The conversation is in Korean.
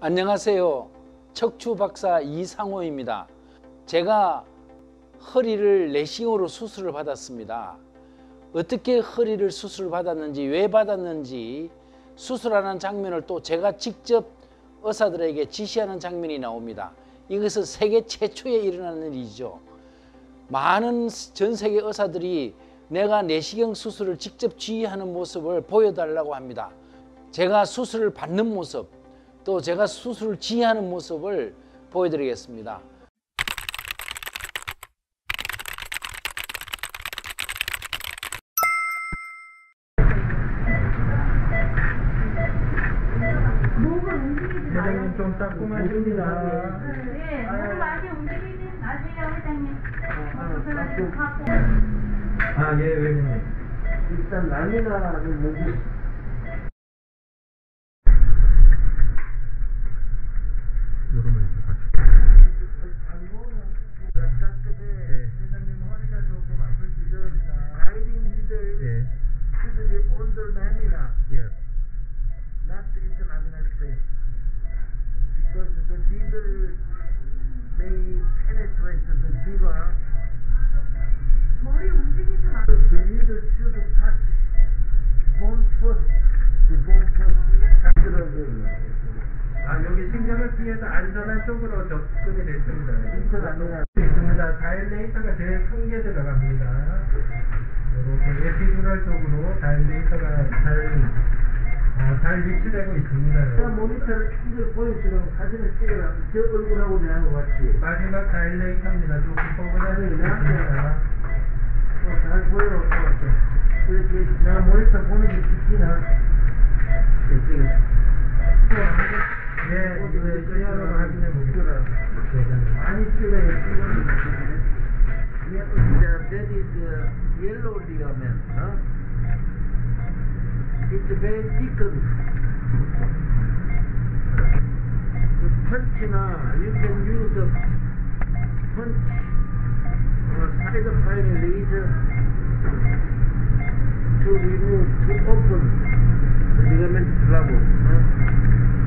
안녕하세요. 척추박사 이상호입니다. 제가 허리를 레싱으로 수술을 받았습니다. 어떻게 허리를 수술을 받았는지, 왜 받았는지, 수술하는 장면을 또 제가 직접 의사들에게 지시하는 장면이 나옵니다. 이것은 세계 최초에 일어나는 일이죠. 많은 전 세계 의사들이 내가 내시경 수술을 직접 지휘하는 모습을 보여달라고 합니다. 제가 수술을 받는 모습, 또 제가 수술을 지휘하는 모습을 보여드리겠습니다. 회장님 좀 따끔하십니다. 네, 너무 많이 움직이지 마세요, 회장님. 예, 회장님. 일단 난리나 좀. 안전한 쪽으로 접근이 됐습니다. 있습니다. 다일레이터가 제일 큰 게 들어갑니다. 이렇게 에피주랄 쪽으로 다일레이터가 잘 위치되고 있습니다. 제가 모니터를 보여주려고 사진을 찍어라. 제 얼굴하고 내하고 같이. 마지막 다일레이터입니다. 조금 뻐근하시겠습니다. 잘 보여요. 이렇게 내가 모니터 보는 게 찍히나? That is yellow ligament, huh? It's very thickened. The punch now, you can use a punch or side file laser to remove, to open the ligament trouble, huh?